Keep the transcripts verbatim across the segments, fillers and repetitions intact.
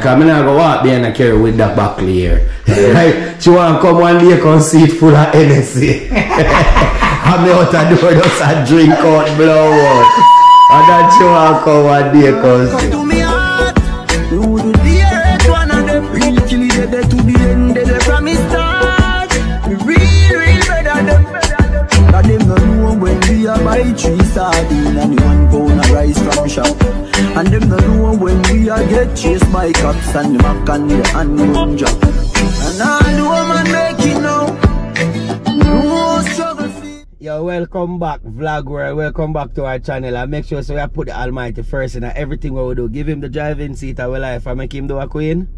station, because I don't go walk behind a carry with that back here. Yeah. Like, she want to come one day and see it full of N S C. I'm out and do just a drink out, blow out. And then she want to come one day and see it. Three sardines and one pound of rice from shop. And them no know when we are get chased by cops and the mac and the handgun job. And I know a man make it now. No struggle for. Yo, welcome back, vlog world. Welcome back to our channel. And make sure so we put the Almighty first in everything what we do. Give him the driving seat of our life and make him do a queen.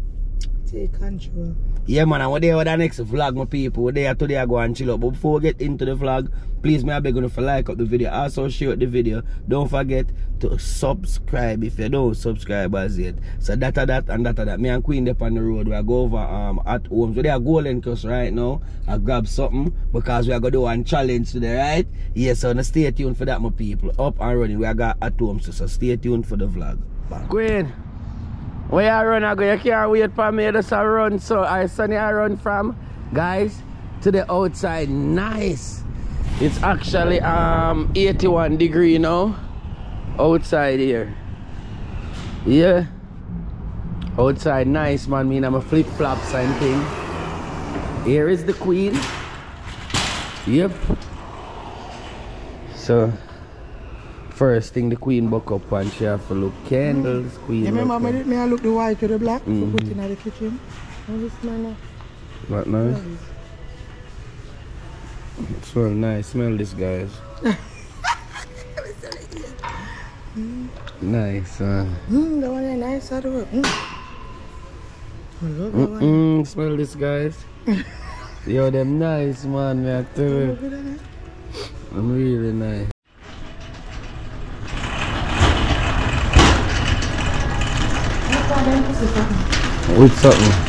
Take control. Yeah man, and we're there with the next vlog, my people. We're there today, I go and chill out. But before we get into the vlog, please may I beg you to like up the video, also share the video. Don't forget to subscribe if you don't subscribe as yet. So that a that and that a that. Me and Queen up on the road. We are go over um at home. So they are golden cause right now. I grab something because we are gonna do one challenge today, right? Yeah, so now stay tuned for that, my people. Up and running. We are got at home, so, so stay tuned for the vlog. Bye. Queen. Where I run, I go, you can't wait for me to run, so I sunny I run from, guys, to the outside. Nice. It's actually um eighty-one degree now outside here. Yeah, outside nice, man. I mean, I'm a flip flops and thing. Here is the queen. Yep. So first thing the queen buck up and she have to look candles, mm-hmm. Queen. Yeah, remember me, me I look the white to the black, mm-hmm. So put in the kitchen. And this smell not nice. Nice. It smells nice. Smell this, guys. Mm. Nice, man. Uh. Mm, the one is nice at work. Mm. I love mm -mm. One. Smell this, guys. Yo, them nice, man. Me I tell you. I'm really nice. With something.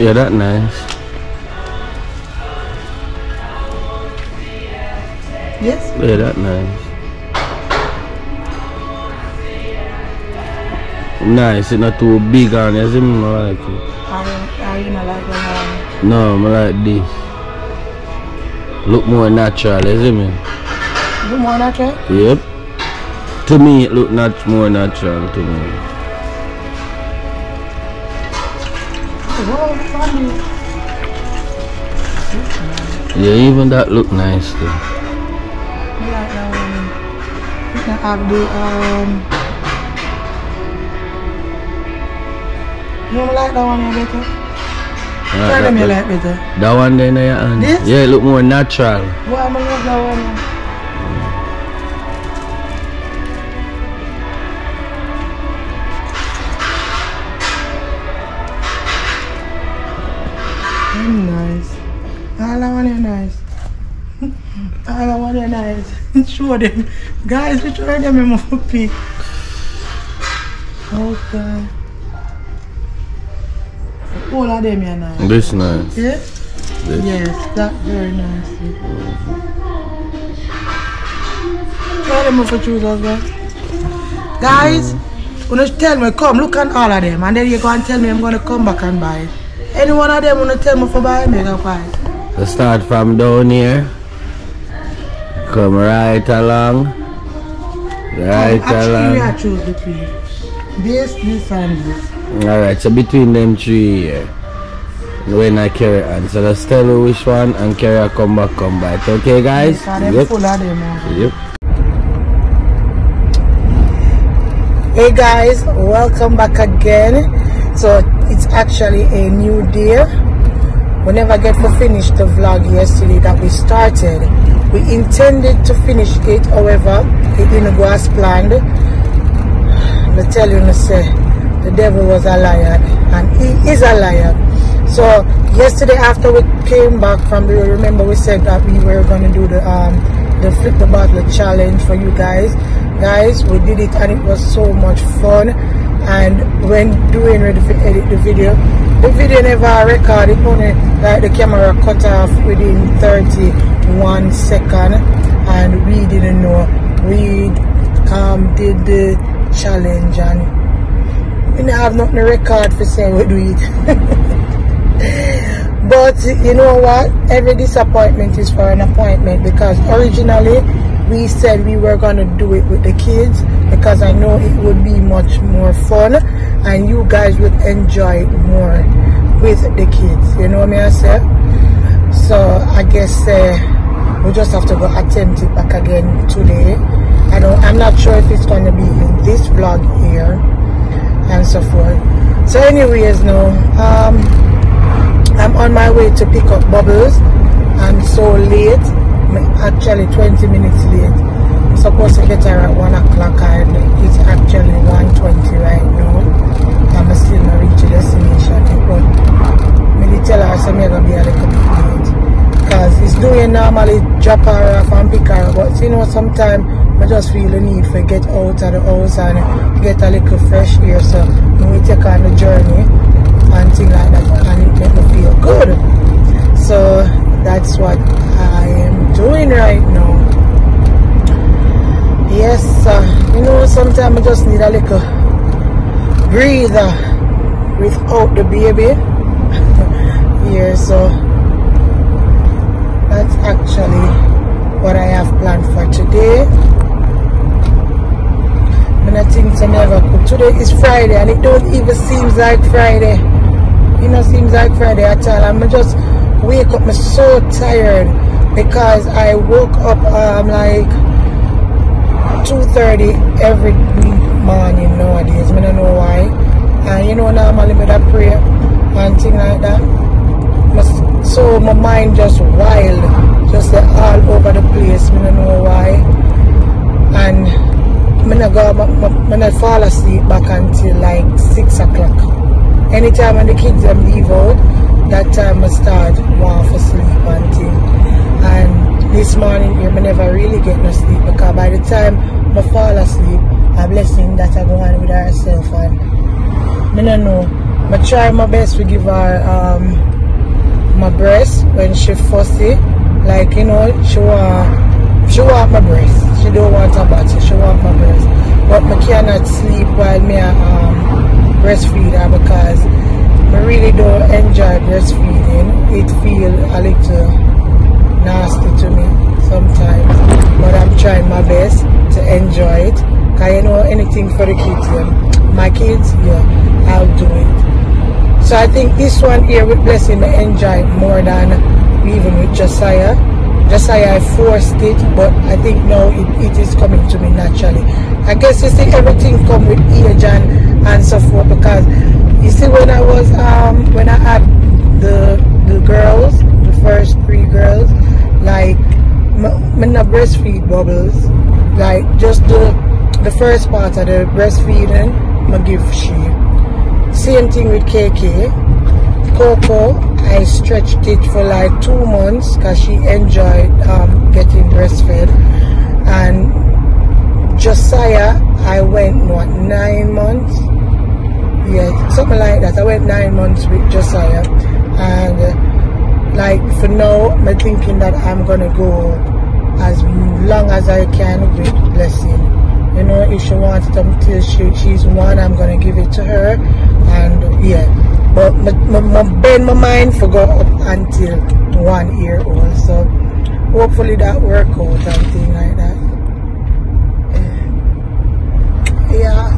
Yeah, that nice. Yes? Yeah, that nice. Nice, it's not too big on it. I don't like it. Are you not like that? No, I like this. Look more natural, you see me? Look more natural? Yep. To me, it look not more natural to me. Yeah, even that look nice too. Like um, you can have the um. You like that one better? Try them you like better. That one there in your hand. This? Yeah, it look more natural. Well, I'm gonna love that one. Mm, nice. All I want is nice. All I want is nice. Show them. Guys, we try them in my feet. Okay. All of them are nice. This nice. Yeah? This. Yes, that's very nice. Try them for choose as well. Guys, mm. When you tell me, come look at all of them. And then you go and tell me I'm going to come back and buy it. Any one of them wanna tell me for buy mega five. So start from down here. Come right along. Right um, along. I choose between this, this and this. Alright, so between them three here. When I carry on. So let's tell you which one and carry a come back come back. Okay guys? Yes, and yep. Full of them, uh. Yep. Hey guys, welcome back again. So it's actually a new day. We never get to finish the vlog yesterday that we started. We intended to finish it, however, it didn't go as planned. I tell you, I say, the devil was a liar, and he is a liar. So yesterday after we came back from the, remember we said that we were going to do the um the flip the bottle challenge for you guys. Guys, we did it and it was so much fun. And when doing ready to edit the video, the video never recorded, only like the camera cut off within thirty-one seconds, and we didn't know. We um did the challenge and we didn't have nothing to record for saying we do it. But you know what, every disappointment is for an appointment, because originally we said we were going to do it with the kids, because I know it would be much more fun and you guys would enjoy it more with the kids, you know me I said. So I guess uh, we just have to go attempt it back again today. I don't, I'm not sure if it's going to be in this vlog here and so forth. So anyways, no, um I'm on my way to pick up Bubbles. I'm so late, I'm actually twenty minutes late. I'm supposed to get her at one o'clock and it's actually one twenty right now. I'm still not reaching destination, but I tell her I'm going to be a little bit late, because it's doing normally drop her off and pick her, but you know sometimes I just feel the need to get out of the house and get a little fresh air, so we take her on the journey and things like that, and it make me feel good. So that's what I am doing right now. Yes, uh, you know, sometimes I just need a little breather without the baby here. Yeah, so that's actually what I have planned for today. And I think to never cook. Today is Friday, and it don't even seems like Friday. You know, seems like Friday at all. I'm just wake up, I'm so tired, because I woke up um, like two thirty every morning nowadays. I don't know why. And you know, normally I pray and things like that. My, so my mind just wild, just like, all over the place. I don't know why. And I'm not fall asleep back until like six o'clock. Anytime when the kids um, leave out, that time I start want for sleep and things. And this morning, I never really get no sleep, because by the time I fall asleep, a blessing that I go on with herself. And I don't know. I try my best to give her um, my breast when she fussy. Like, you know, she want, she want my breast. She don't want her body, she want my breast. But I cannot sleep while I am. Um, breastfeeder, because I really don't enjoy breastfeeding. It feels a little nasty to me sometimes, but I'm trying my best to enjoy it. Because you know, anything for the kids, yeah. My kids, yeah, I'll do it. So I think this one here with blessing, I enjoy it more than even with Josiah. Josiah, I forced it, but I think now it, it is coming to me naturally. I guess you see everything come with age and and so forth, because you see when I was um when I had the the girls, the first three girls, like when I breastfeed Bubbles, like just the the first part of the breastfeeding I give she. Same thing with K K. Coco, I stretched it for like two months because she enjoyed um getting breastfed. And Josiah, I went what nine months, yeah, something like that. I went nine months with Josiah, and uh, like for now, I'm thinking that I'm gonna go as long as I can with Blessing. You know, if she wants it until she she's one, I'm gonna give it to her, and uh, yeah. But my, my, my bend my mind for go up until one year old. So hopefully that work out and thing like that. Yeah.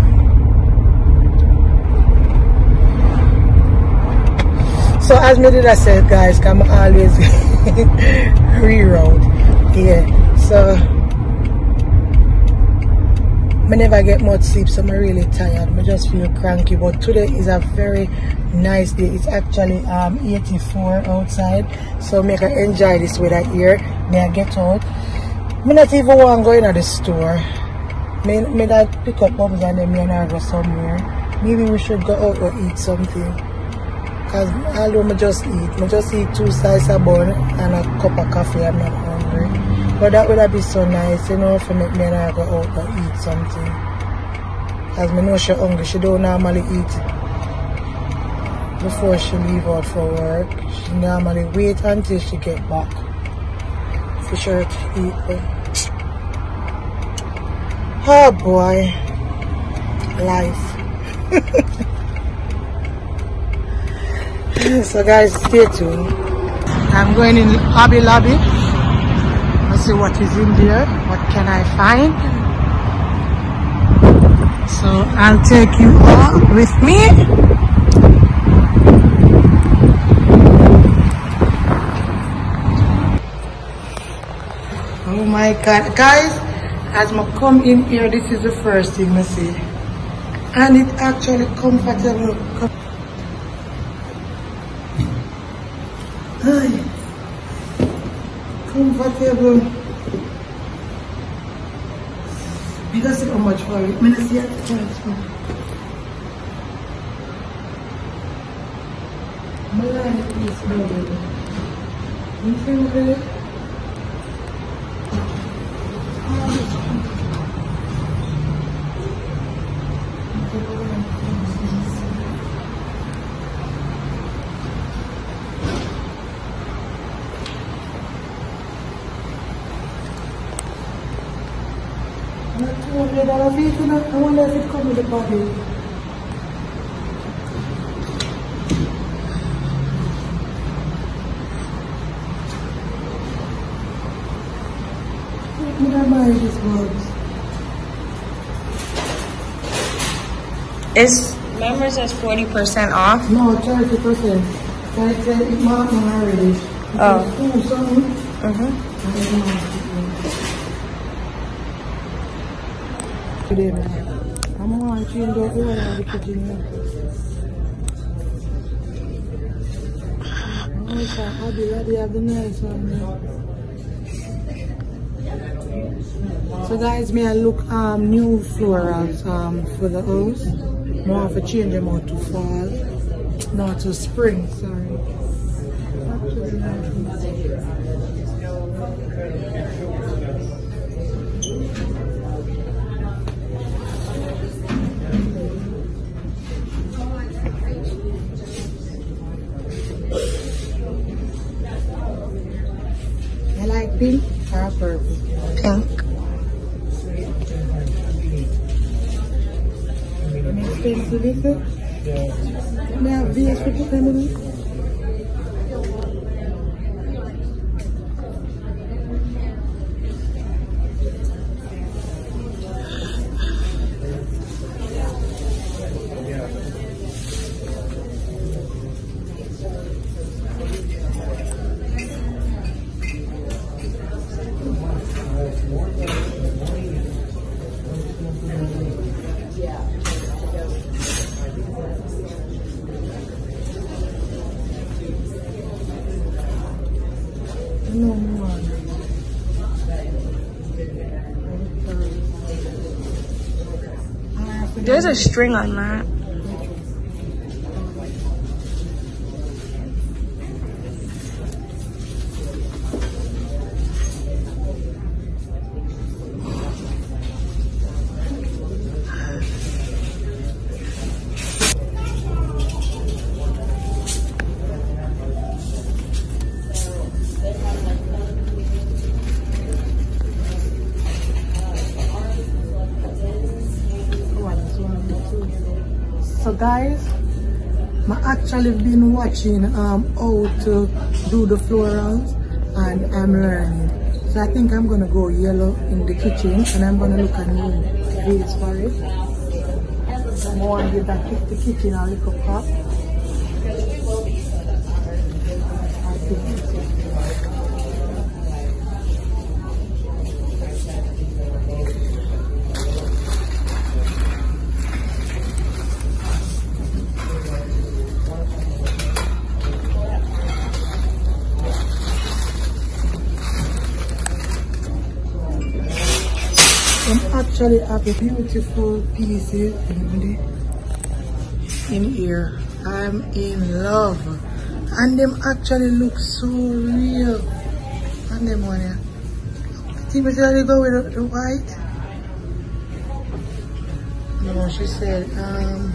So as me did I said, guys, come always reroute. Yeah. So I never get much sleep, so I'm really tired. I just feel cranky, but today is a very nice day. It's actually um eighty-four outside, so make I enjoy this weather here. May I get out? I'm not even want going to the store. May may I pick up bubbles and then me and I go somewhere. Maybe we should go out or eat something. Cause although I just eat, I just eat two slices of bun and a cup of coffee. I'm not hungry. But that would have been so nice, you know, for me and I go out and eat something. Because I know she's hungry. She don't normally eat before she leave out for work. She normally wait until she get back for sure to eat. Oh boy. Life. So guys, stay tuned. I'm going in Hobby Lobby. See what is in there, what can I find. So I'll take you all with me. Oh my god, guys, as I come in here, this is the first thing I see, and it actually comfortable. Ay. Comfortable. I don't see how much for it. I see how much for it. My life is better. You feel good? I wonder if it comes with a body. Where can I buy these gloves? It's remember it says forty percent off? No, thirty percent. So it said it might not already. Oh. Ooh, something. Uh-huh. I'm going to change over in the kitchen. I'm going to say, Hobby Lobby have the nice one. So guys, may I look um new florals um for the house? More of a change them out to fall. Not to spring, sorry. Pink or purple? Pink. Make sense to this? Can I have these for the family? There's a string on that. So guys, I actually been watching um how to do the florals and I'm learning. So I think I'm gonna go yellow in the kitchen and I'm gonna look at new ways for it. I'm gonna give that the kitchen a little pop. I'm actually have a beautiful pieces in, the, in here. I'm in love. And them actually look so real. And them one here. I think we should go with the, the white. No, she said, um,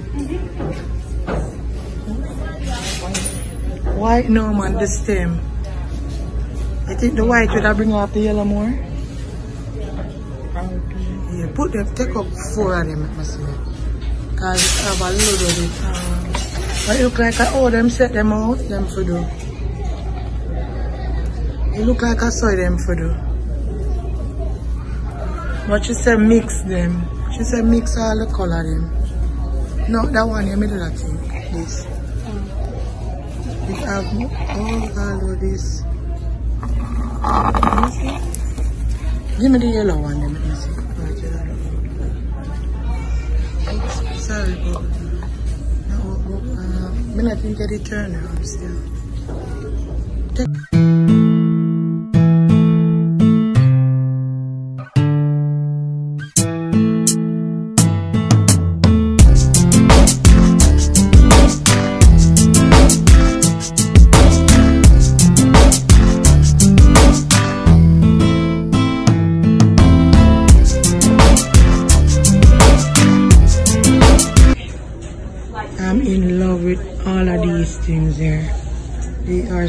white, no man, the stem. I think the white would I bring off the yellow more. Yeah, put them, take up four of them, I must say. Because I have a load of it. Um, but it look like I owe them, set them out, them for do. It look like I saw them for do. But she said mix them. She said mix all the color them. No, that one in the middle of thing. This. We have all of this. Give me the yellow one, let me see. Oops, sorry, but no, uh, I'm not even getting turned around still. Take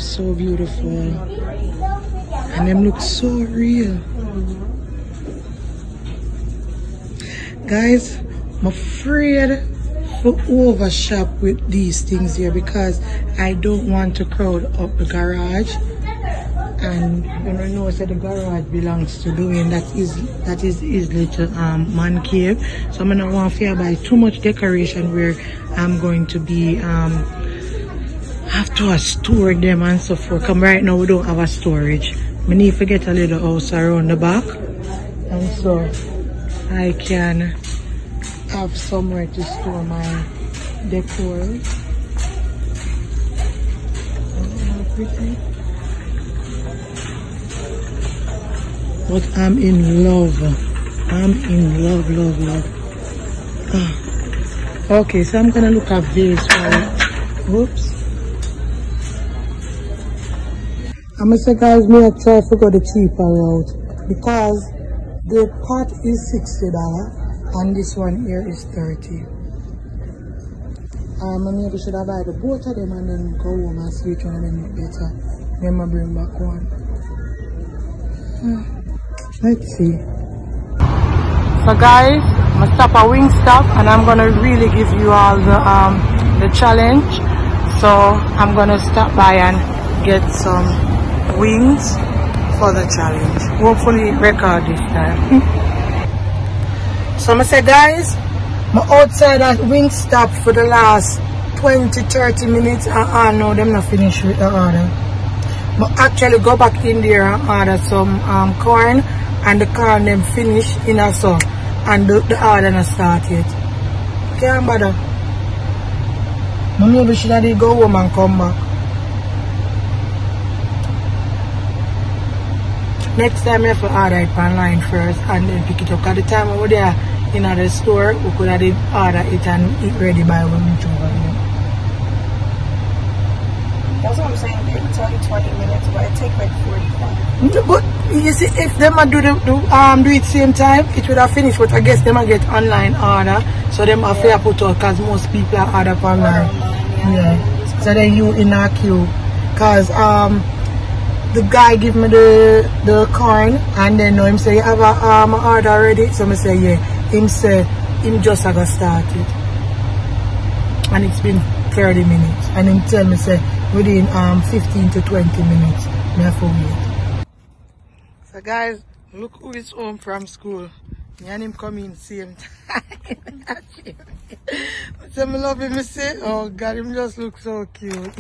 so beautiful and them look so real. Guys, I'm afraid for over shop with these things here because I don't want to crowd up the garage, and when I know that the garage belongs to Dwayne, that is that is his little um man cave, so I'm not want to buy too much decoration where I'm going to be um have to store them and so forth. Come right now we don't have a storage. We need to get a little house around the back, and so I can have somewhere to store my decor. But I'm in love. I'm in love, love, love. Oh. Okay, so I'm gonna look at this for whoops. I'm gonna say, guys, may I try to go the cheaper route because the pot is sixty dollars and this one here is thirty dollars. Um, I maybe should have buy the both of them and then go home and see which one of them look better. Then I bring back one. Uh, let's see. So, guys, I'm gonna stop at Wingstop and I'm gonna really give you all the um the challenge. So I'm gonna stop by and get some wings for the challenge, hopefully record this time. So I'm gonna say, guys, I'm outside at Wingstop for the last twenty to thirty minutes and I know them not finished with the order, but actually go back in there and order some um, corn, and the corn them finish in a song and the, the order not start yet. Can't bother. Maybe should I go home and come back. Next time I have to order it online first and then pick it up. At the time over there in the store, we could have order it and it ready by when we over there. That's what I'm saying. They tell you twenty minutes, but it takes like forty-five. But you see, if them do the, do um do it same time, it would have finished. But I guess them get online order, so them yeah. Have to put out because most people are order online. Yeah. yeah. So then you in a queue, cause um. the guy give me the the corn and then him say you have a um order already, so I say yeah, him say him just I got started and it's been thirty minutes and him tell me say within um fifteen to twenty minutes me have to wait. So guys, look who is home from school. Me and him come in same time. So I love him, I say, oh God, him just looks so cute.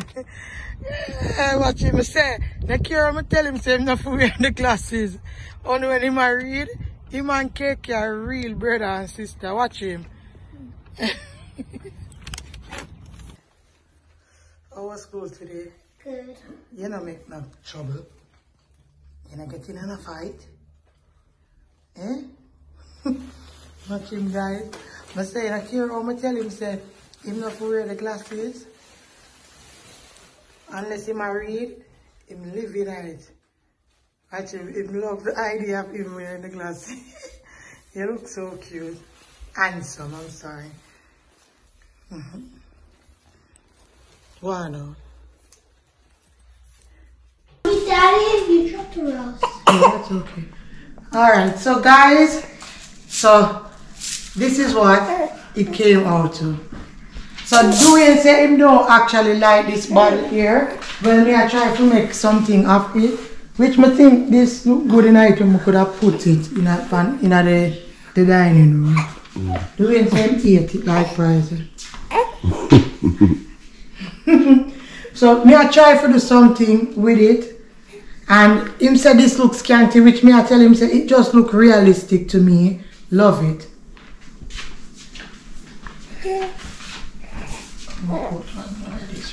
Yeah, watch him, I say, the cure, I tell him, say, I'm not for wearing the glasses. Only when him I read, him and Keke are real brother and sister. Watch him. How was school today? Good. You don't make no trouble. You don't get in a fight. Eh? Watch him, guys. I say, I care how I tell him, say, him not to wear the glasses. Unless he married, him live it right. Actually, him love the idea of him wearing the glasses. He looks so cute. Handsome, I'm sorry. Mm-hmm. Wow. Daddy, you dropped the rose. Oh, that's okay. Alright, so guys, so this is what it came out to. So Dwayne say him don't actually like this bottle here. Well, me I try to make something of it, which I think this look good in item. We could have put it in a pan in a the, the dining room. Mm. Dwayne say him ate it like price. So me I try to do something with it. And him said this looks scanty, which me I tell him say it just look realistic to me. Love it. Yeah. I'm gonna put one like this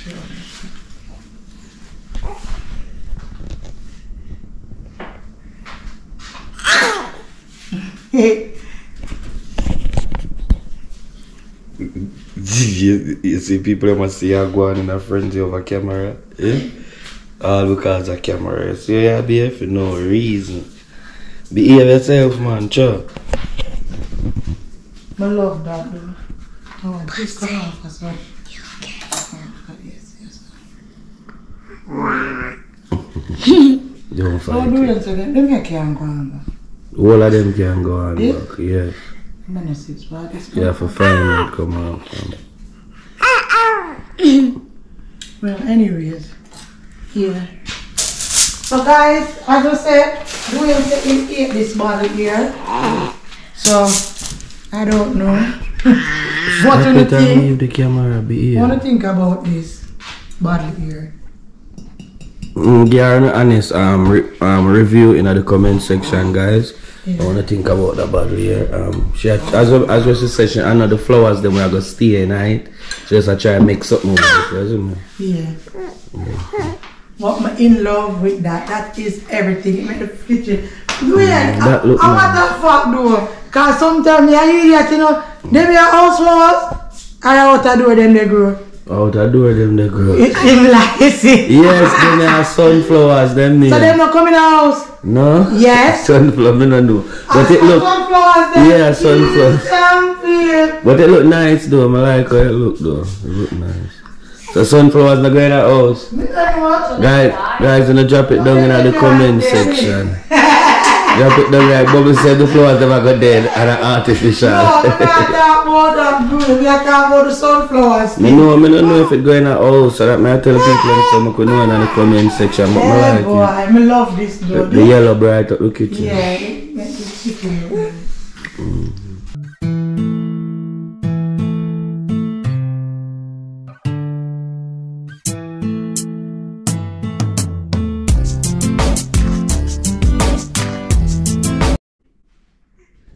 here. you, you see people must see her going in a frenzy over camera, eh? All because of camera. So yeah, behave for no reason. Behave yourself, man, sure. I love that though. Oh, please come on for some. You okay? Yes, yes. Don't fight. Don't do that to them. Them can go on back. All of them can go on back, yeah. Yeah, for five minutes, come on. Come. Well, anyways. Yeah. So guys, as I said, we have to eat this bottle here. So I don't know. What do you think? The camera be here. What do you think about this bottle here? Mm, yeah, I'm honest. Um, re um, review in the comment section, guys. Yeah. I want to think about the bottle here. Um, she had, as well as well she said, she, I know the flowers them we are gonna stay in it. She just I try and make something with it, doesn't it? Yeah. Yeah. What I'm in love with that. That is everything. It made the picture. Weird. What the fuck though? Cause sometimes you hear that, you know, them your house flowers and out the door them they grow. Out the door them they grow. It's in like yes, them they are sunflowers, them they. So them not come in the house? No. Yes. Sunflower, I don't know. But it look sunflowers then. Yeah, sunflowers. But it look nice though. I like how it look though. It look nice. The sunflowers not going in the house. Guys, guys, don't drop it down in the comment section. Drop it down like Bobby said, the flowers never go dead and are artificial. No, we can't talk about that, bro. We can't talk about the sunflowers. Me know, I don't know if it go in the house. So that I tell people so I could know in the comment section. But yeah, I like boy, it. I love this, though. The, the yellow bright up the kitchen. Yeah, it makes it chicken. Mm.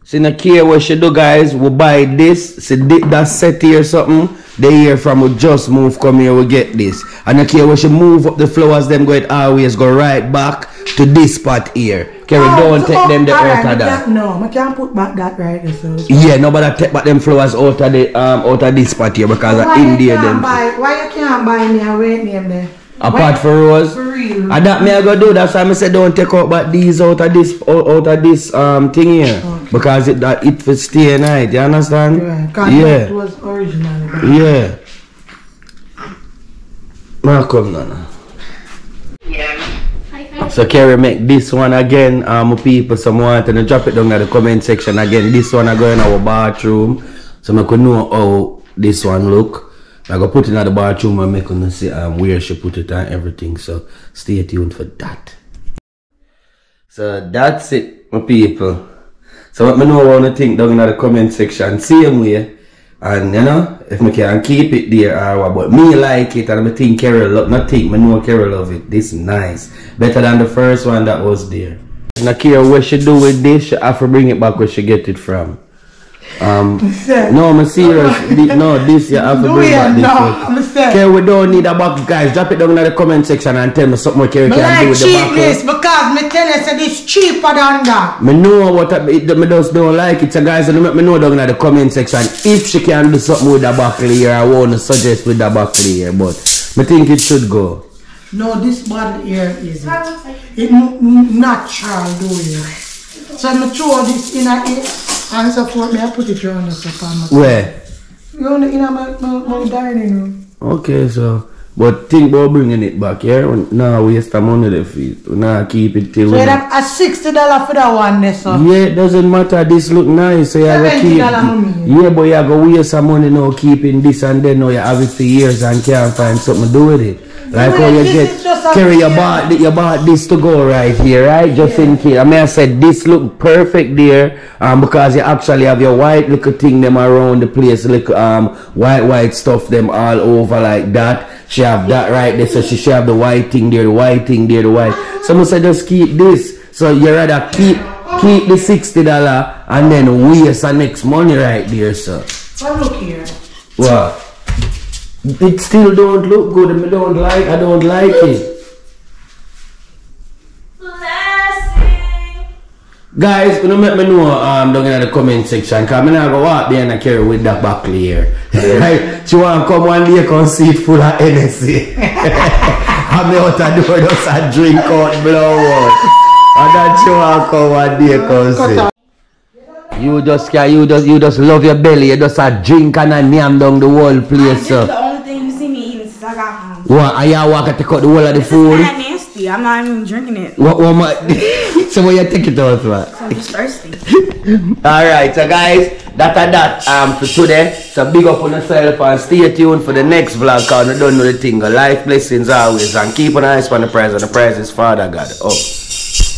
So in the care what she do, guys, we buy this, see that set here or something, they hear from we just move, come here, we get this. And the care what she move up the flowers, them go it always go right back to this part here. Okay, oh, don't so take oh, them the right, out of that. No, I can't put back that right there. So yeah, nobody take back them flowers out of, the, um, out of this part here because so of India them. Buy, why you can't buy me and wait me there? Apart for rose, and that me I go do. That's why I said don't take out but these out of this out, out of this um thing here okay. Because it that it for stay night. You understand? Yeah. Yeah. It was original. Yeah. Now come Nana. Yeah. So Kerry make this one again. Um, people, someone and drop it down in the comment section again. This one I go in our bathroom, so I could know how this one look. I go put it in the bathroom and make them see um, where she put it and everything. So stay tuned for that. So that's it, my people. So let me know what you think down in the comment section. Same way. And you know, if I can keep it there or what. But me like it and I think Carol love not think I know Carol love it. This nice. Better than the first one that was there. And I care what she do with this, she have to bring it back where she get it from. Um, no, I'm serious. No, this year I have to bring back this one. Okay, we don't need a box, guys. Drop it down in the comment section and tell me something okay, we can like do with the box. This because me tell you that it's cheaper than that. Me know what I, it, me just don't like it. So guys, so make me know down in the comment section if she can do something with the box here. I want to suggest with the box here, but me think it should go. No, this one here is it. It natural, do you? So I throw this in a it. And support me, I put it around the sofa. Where? You're in my, my, my dining room. Okay, so. But think about bringing it back here. Yeah? Now waste the money left it. Now keep it till. So that's a sixty dollars for that one, there, sir. Yeah, it doesn't matter. This look nice. So you have keep, yeah, but you have to waste some money now keeping this and then now you have it for years and can't find something to do with it. Like how you get carry your bought you bought this to go right here, right? Just yeah. in case. I mean I said this look perfect there, um because you actually have your white little thing them around the place, like um white white stuff them all over like that. She have that right there, so she should have the white thing there, the white thing there, the white. Someone said just keep this. So you rather keep keep the sixty dollar and then waste the next money right there, sir. Well look here. What? It still don't look good. I don't like. I don't like it. Blessing. Guys, you know, let me know um, down in the comment section. Cause I'm not gonna walk there and I carry with that back here. Right? She wanna come one day and see it full of N S C. I'm out of door just a drink out, blow out. And then she wanna come one day and see. You just can you just you just love your belly, you just a drink and a yam down the whole place. This is the only thing you see me eating since I got home. What are y'all walking to cut the whole of the food? It's not nasty, I'm not even drinking it. What what my so what you take it out, man? So I'm just thirsty. Alright, so guys, that and that um for today. So big up on yourself and stay tuned for the next vlog cause you don't know the thing. Life blessings always and keep an eye on the prize and the prize is Father God. Oh.